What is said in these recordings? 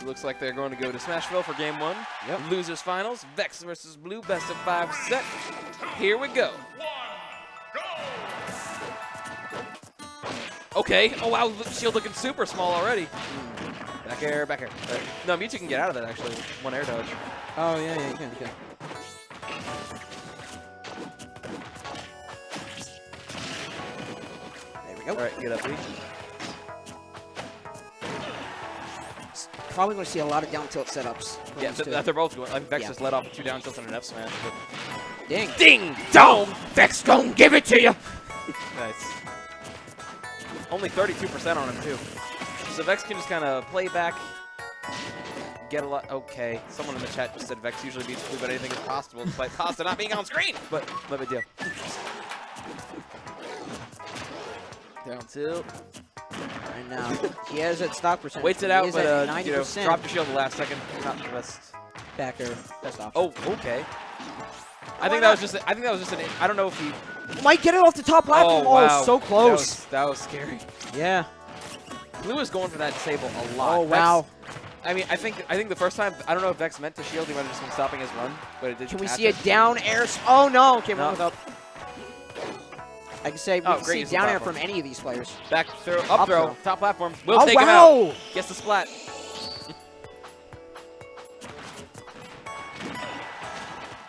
It looks like they're going to go to Smashville for game one. Yep. Losers finals, Vex versus Blue, best of 5 set. Here we go. Okay. Oh, wow. Shield looking super small already. Back air, back air. Right. No, Mewtwo can get out of that, actually. One air dodge. Oh, yeah, yeah, you can. You can. There we go. All right, get up, B. Probably going to see a lot of down tilt setups. Yeah, they're both going. Like, Vex just let off with 2 down tilts and an F smash. But... Ding. Ding dong! Vex gon' give it to you! Nice. Only 32% on him, too. So Vex can just kind of play back, get a lot. Okay, someone in the chat just said Vex usually beats Blue, but anything is possible despite Costa not being on screen! But no big deal. Down tilt. Right now. He has that stock percentage. Waits it out, but you know, dropped the shield the last second. Not the best. Back air. Best option. Oh, okay. I think that was just an. I don't know if he might get it off the top platform. Oh, wow. Oh, so close. That was scary. Yeah. Blue is going for that disable a lot. Oh, wow. Vex, I mean, I think the first time, I don't know if Vex meant to shield. He might have just been stopping his run, but it didn't. Can we see a down air? Oh no! Okay, no. We're up. I can say we can see down air from any of these players. Back throw, up throw, top platform. Will take him out. Gets the splat.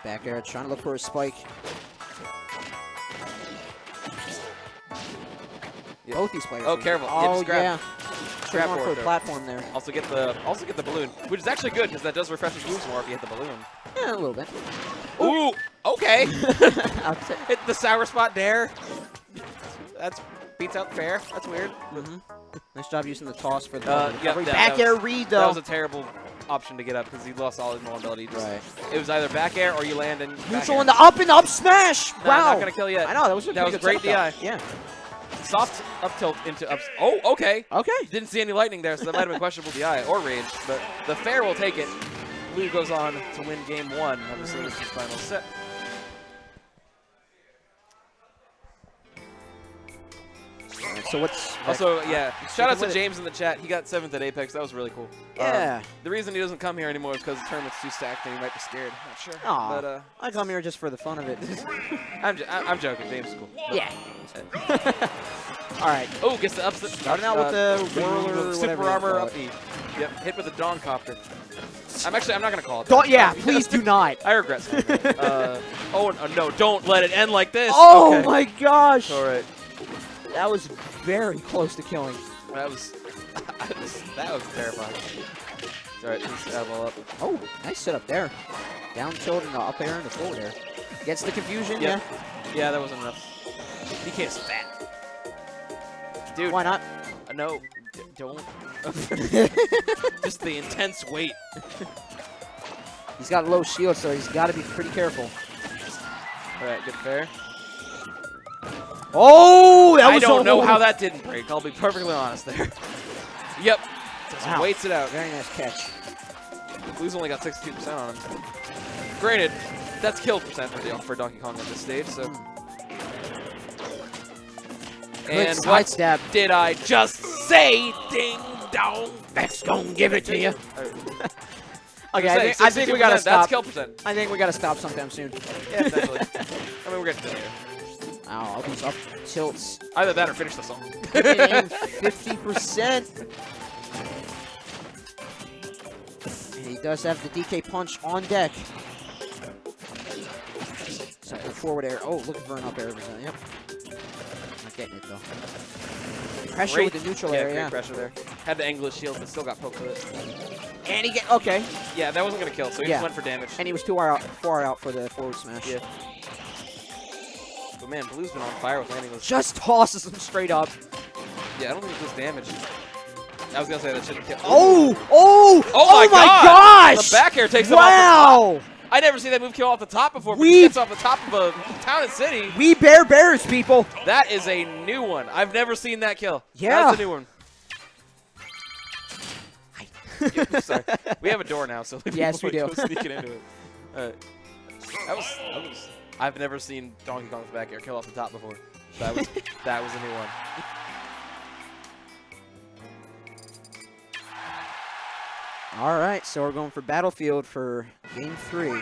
Back air, trying to look for a spike. Yep. Both these players. Oh, careful! Oh, yeah. Grab for the platform there. Also get the balloon, which is actually good because that does refresh his moves more if you hit the balloon. Yeah, a little bit. Ooh. Okay. Hit the sour spot there. That's beats out fair. That's weird. Mm-hmm. Nice job using the toss for the back air read though. That was a terrible option to get up because he lost all his mobility. Right. It was either back air or you land and neutral in the up and up smash. Wow. I'm not gonna kill yet. I know that was great DI. Yeah. Soft up tilt into ups. Oh, okay. Okay. Didn't see any lightning there, so that might have been questionable DI or rage, but the fair will take it. Blue goes on to win game one of the series final set. So what's also shout out to James in the chat. He got 7th at Apex. That was really cool. Yeah. The reason he doesn't come here anymore is because the tournament's too stacked and he might be scared. I'm not sure. Aww. But I come here just for the fun of it. I'm joking. James is cool. Yeah. All right. Oh, gets the upset. Starting out with the whirler, super armor up beat. Yep. Hit with a Dawn Copter. I'm not gonna call it. Don't. Yeah. Please do not. I regret something. Oh no! Don't let it end like this. Oh my gosh. All right. That was very close to killing. That was terrifying. It's all right, just level up. Oh, nice setup there. Down tilt and the up air and the forward air. Gets the confusion. Yep. Yeah. Yeah, that wasn't enough. He can't spat. Dude, why not? No, don't. Just the intense weight. He's got low shield, so he's got to be pretty careful. All right, good fair. Oh, that was I don't know how that didn't break. I'll be perfectly honest there. Yep. Just waits it out. Very nice catch. Blue's only got 62% on him. Granted, that's kill percent for Donkey Kong at this stage, so. And what step did I just say? Ding dong. Vex gonna give it to you. Okay, I think we gotta stop. That's kill percent. I think we gotta stop sometime soon. Yeah, definitely. I mean, we're getting there. Wow, all these up tilts. Either that or finish the song. 50%. He does have the DK punch on deck. Something forward air. Oh, looking for an up air. Yep. Not getting it though. Pressure with the neutral air. Yeah, pressure there. Had the angle shield, but still got poked with it. And he get okay. Yeah, that wasn't gonna kill, so he just went for damage. And he was too far out for the forward smash. Yeah. But man, Blue's been on fire with landing those. Just tosses him straight up. Yeah, I don't think it does damage. I was gonna say that shouldn't kill. Oh my gosh! The back air takes him off the top. I never see that move kill off the top before. But he gets off the top of a Town and City. We bear bears, people. That is a new one. I've never seen that kill. Yeah, that's a new one. Hi. Sorry. We have a door now, so yes, we do. Sneaking into it. That was. I've never seen Donkey Kong's back air kill off the top before. That was a new one. All right, so we're going for Battlefield for game 3. This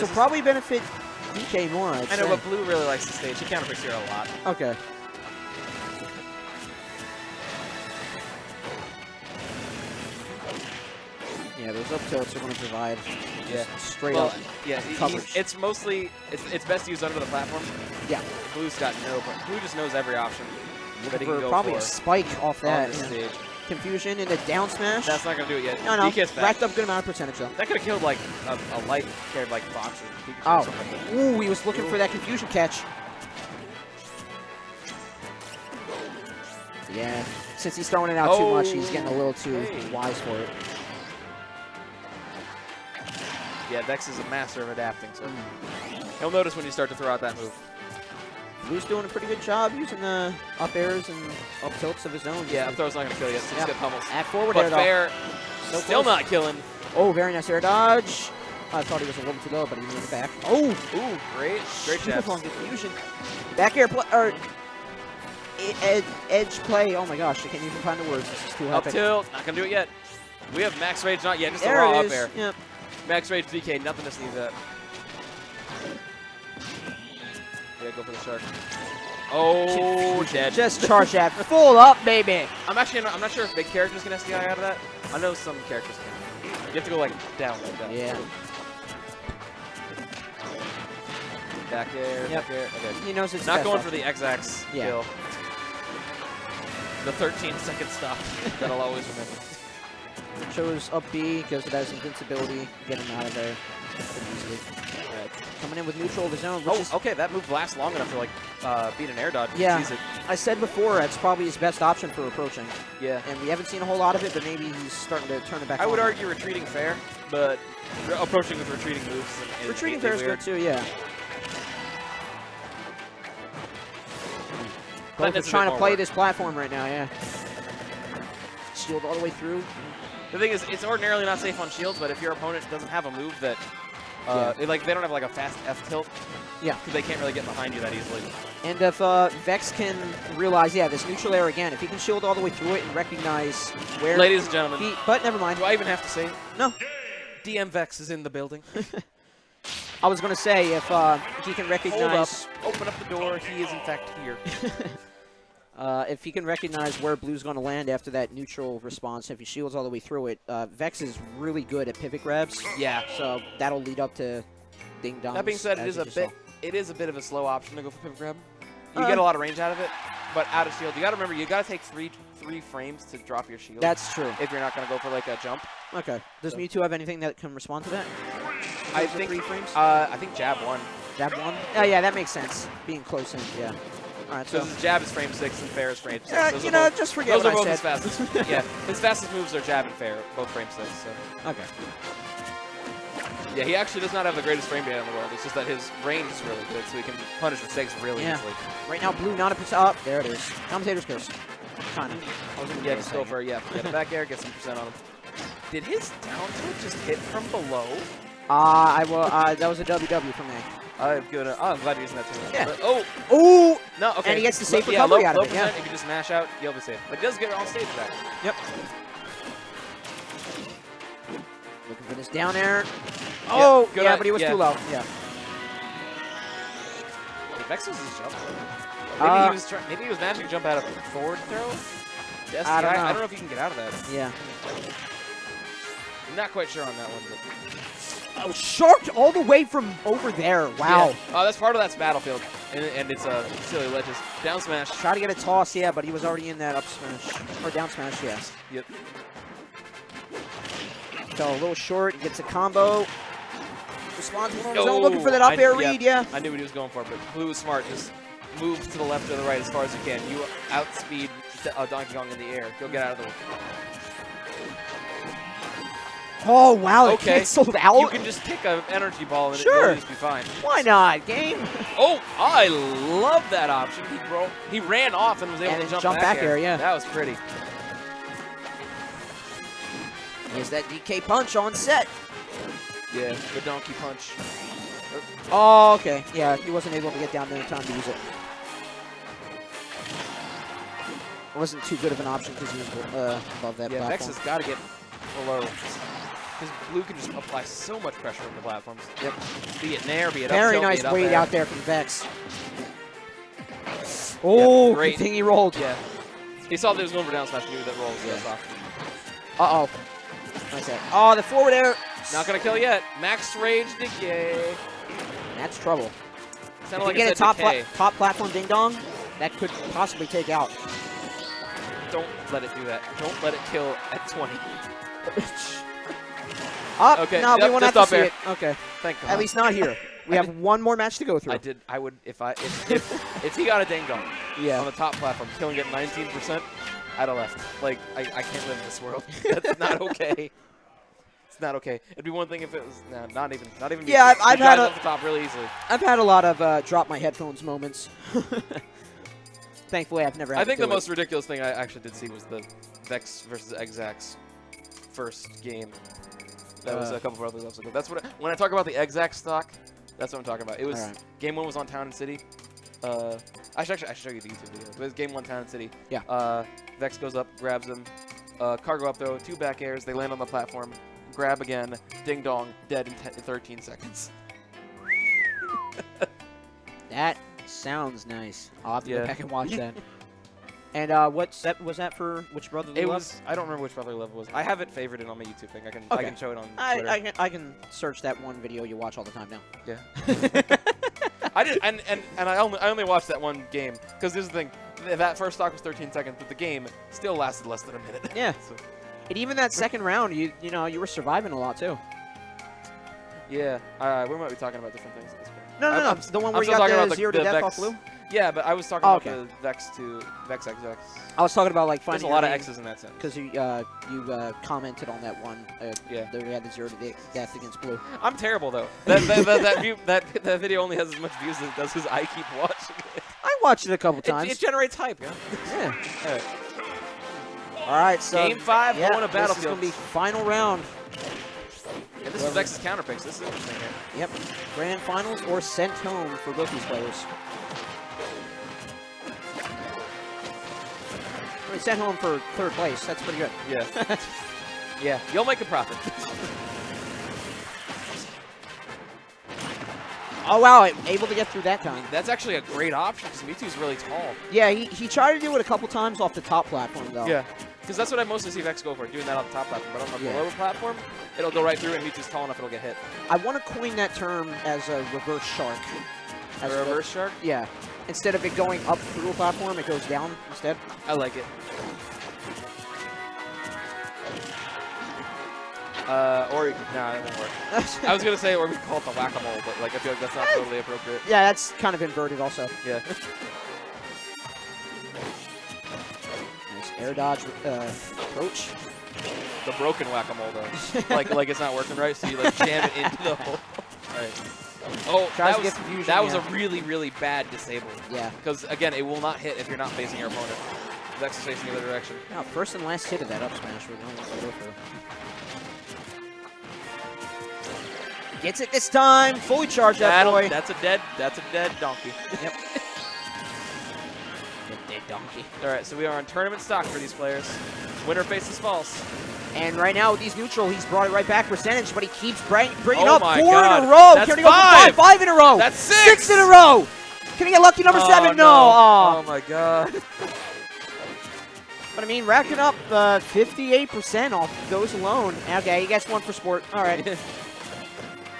will probably benefit DK more. I know, but Blue really likes the stage. He counterpicks here a lot. Okay. Yeah, those up tilts are going to provide straight up coverage. It's mostly, it's best used under the platform. Yeah. Blue's got no point. Blue just knows every option. Probably a spike off that. Stage. Confusion and a down smash. That's not going to do it yet. No, no. Racked up a good amount of percentage, though. That could have killed, like, a life carried, like, Fox. Oh. Like ooh, he was looking for that confusion catch. Yeah. Since he's throwing it out too much, he's getting a little too wise for it. Yeah, Vex is a master of adapting, so he'll notice when you start to throw out that move. Blue's doing a pretty good job using the up airs and up tilts of his own. Yeah, up throw's not going to kill you. It's good pummels. At forward air, fair. So still not killing. Oh, very nice air dodge. I thought he was a little too low, but he moved back. Oh, ooh, great jab. Back air play, or edge play. Oh my gosh, I can't even find the words. This is too high. Up tilt, not going to do it yet. We have max rage, not yet. Just a raw up air. Yep. Max rage DK, nothing to sneeze at. Yeah, go for the shark. Oh, dead. Just charge that full up, baby. I'm not sure if big characters can SDI out of that. I know some characters can. You have to go like down like that. Yeah. Back air, back air. Okay. He knows it's not going for the Exax kill. The 13-second stop that I'll always remember. Chose up B because it has invincibility. Get him out of there easily. Right. Coming in with neutral of his own. Okay, that move lasts long enough to like beat an air dodge. Yeah, I said before that's probably his best option for approaching. Yeah, and we haven't seen a whole lot of it, but maybe he's starting to turn it back. I would argue retreating fair, but approaching with retreating moves. And retreating fair is good too. Yeah. Both are trying to play this platform right now. Yeah. Shield all the way through. The thing is, it's ordinarily not safe on shields, but if your opponent doesn't have a move that, like they don't have like a fast F tilt, because they can't really get behind you that easily. And if Vex can realize, this neutral air again, if he can shield all the way through it and recognize where, ladies and gentlemen, but never mind. Do I even have to say it? No. DM Vex is in the building. I was gonna say if he can recognize, open up the door. He is in fact here. If he can recognize where Blue's going to land after that neutral response, if he shields all the way through it, Vex is really good at pivot grabs. Yeah. So that'll lead up to ding dong. That being said, it is a bit of a slow option to go for pivot grab. You get a lot of range out of it, but out of shield, you got to remember you got to take three frames to drop your shield. That's true. If you're not going to go for like a jump. Okay. Does Mewtwo have anything that can respond to that? I think 3 frames. I think jab 1. Jab 1. Oh yeah, that makes sense. Being close in. Yeah. Alright, so his jab is frame 6 and fair is frame 6. You know, just forget what I said. Those are both his fastest. His fastest moves are jab and fair, both frame 6. So. Okay. Yeah, he actually does not have the greatest frame data in the world. It's just that his range is really good, so he can punish mistakes really easily. Right now, Blue not a percent. Oh, there it is. Commentator's curse. Kind of. Yeah, just go for the back air, get some percent on him. Did his down tilt just hit from below? That was a WW for me. I'm glad you're using that too much. Yeah. Oh! No, okay. And he gets the safe recovery out of it. If you just mash out, you'll be safe. But he does get it on stage back. Yep. Looking for this down air. Oh! Yeah, but he was too low. Yeah. Vex was his jump. Maybe he was mashing jump out of forward throw? I don't know if he can get out of that. Yeah. I'm not quite sure on that one, but... Oh, sharked all the way from over there. Wow. That's part of that's Battlefield, and it's a silly ledges. Down smash. Try to get a toss, but he was already in that up smash. Or down smash, yes. Yep. Fell a little short, gets a combo. Responds on his own, looking for that up air read, I knew what he was going for, but Blue was smart. Just move to the left or the right as far as you can. You outspeed Donkey Kong in the air. Go get out of the way. Oh, wow, it canceled out? You can just pick an energy ball and it'll just be fine. Why not, game? I love that option. He ran off and was able to jump back air. That was pretty. There's that DK punch on set. Yeah, the donkey punch. Oh, okay. Yeah, he wasn't able to get down there in time to use it. wasn't too good of an option because he was above that platform. Yeah, Vex has got to get below. Because Blue can just apply so much pressure on the platforms. Yep. Be it nair, be it very up, nice weight out there from Vex. Oh, yeah, thing he rolled. Yeah. He saw there was an over down smash move that rolls. Yeah. Uh-oh. Nice hit. Oh, the forward air. Not going to kill yet. Max Rage Decay. That's trouble. If like you get a top platform ding-dong, that could possibly take out. Don't let it do that. Don't let it kill at 20. Up. Okay. No, yep, we won't have to see it. Okay. Thank God. At least not here. We have one more match to go through. If he got a ding-dong on the top platform, killing at 19%, I'd have left. Like, I can't live in this world. That's not okay. It's not okay. It'd be one thing if it was not even. Yeah, I've had off the top really easily. I've had a lot of drop my headphones moments. Thankfully, I've never had. I think the most ridiculous thing I actually did see was the Vex versus Exax first game. That was a couple of episodes ago. That's what when I talk about the Exax stock, that's what I'm talking about. It was game one was on Town and City. I should show you the YouTube video. It was game one Town and City. Yeah. Vex goes up, grabs him, cargo up though, two back airs. They land on the platform. Grab again, ding dong, dead in 13 seconds. That sounds nice. I'll have to go back and watch that. And what set was that for? Which brother level? It was. I don't remember which brother level was. I have it favorited on my YouTube thing. I can show it on Twitter. I can search that one video you watch all the time now. Yeah. I did, and I only watched that one game because this is the thing. That first stock was 13 seconds, but the game still lasted less than a minute. Yeah. So. And even that second round, you know, you were surviving a lot, too. Yeah. We might be talking about different things at this point. No. The one where you got the 0 to death off Blue? Yeah, but I was talking about the Vex X. I was talking about, like, finding there's a lot of X's in that sentence. Because you commented on that one. That we had the 0 to death against Blue. I'm terrible, though. That video only has as much views as it does because I keep watching it. I watched it a couple times. It generates hype, yeah. All right. All right, so Game 5, going to Battlefield. This is going to be final round. Yeah, this is Vex's counter picks. This is interesting here. Yep. Grand finals or sent home for both these players. I mean, sent home for 3rd place. That's pretty good. Yeah. Yeah. You'll make a profit. Oh, wow, able to get through that time. That's actually a great option because Mewtwo's really tall. Yeah, he tried to do it a couple times off the top platform, though. Yeah, because that's what I mostly see Vex go for, doing that on the top platform. But on the lower platform, it'll go right through, and Mewtwo's tall enough it'll get hit. I want to coin that term as a reverse shark. As a reverse shark? Yeah. Instead of it going up through a platform, it goes down instead. I like it. Nah, it won't work. I was gonna say, or we call it the whack-a-mole, but like I feel like that's not totally appropriate. Yeah, that's kind of inverted, also. Yeah. Nice air dodge approach. The broken whack-a-mole, though. like it's not working right, so you like jam it into the hole. All right. Oh, that was a really, really bad disable. Yeah. Because again, it will not hit if you're not facing your opponent. Vex is facing the other direction. Now, first and last hit of that up smash, we're going to go through. Gets it this time. Fully charged that boy. That's a dead donkey. Yep. A dead donkey. All right, so we are on tournament stock for these players. Winner faces false. And right now with these neutral, he's brought it right back percentage, but he keeps bringing up 4 in a row. That's 5. 5 in a row. That's 6. 6 in a row. Can he get lucky number 7? No. Oh my God. But I mean, racking up 58% off those alone. Okay, you guys won for sport. All right.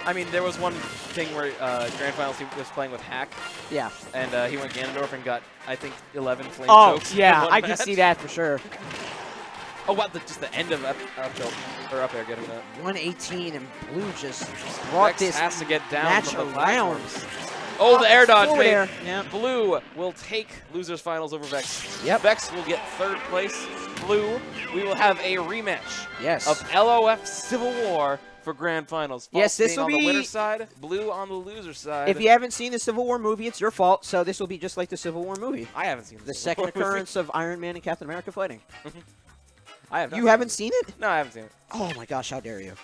I mean, there was one thing where Grand Finals he was playing with Hack. Yeah. And he went Ganondorf and got, I think, 11 flame chokes. Oh, yeah. I can see that for sure. Oh, wow. Just the end of up air getting that. 118, and Blue just brought this has to get down match from the around. Oh, the air dodge. Air. Yep. Blue will take Losers Finals over Vex. Yep. Vex will get 3rd place. Blue, we will have a rematch of LOF Civil War for Grand Finals. False yes, this will be on the winner's side, Blue on the loser's side. If you haven't seen the Civil War movie, it's your fault, so this will be just like the Civil War movie. I haven't seen the second occurrence of Iron Man and Captain America fighting. I have not. You haven't seen it? No, I haven't seen it. Oh my gosh, how dare you.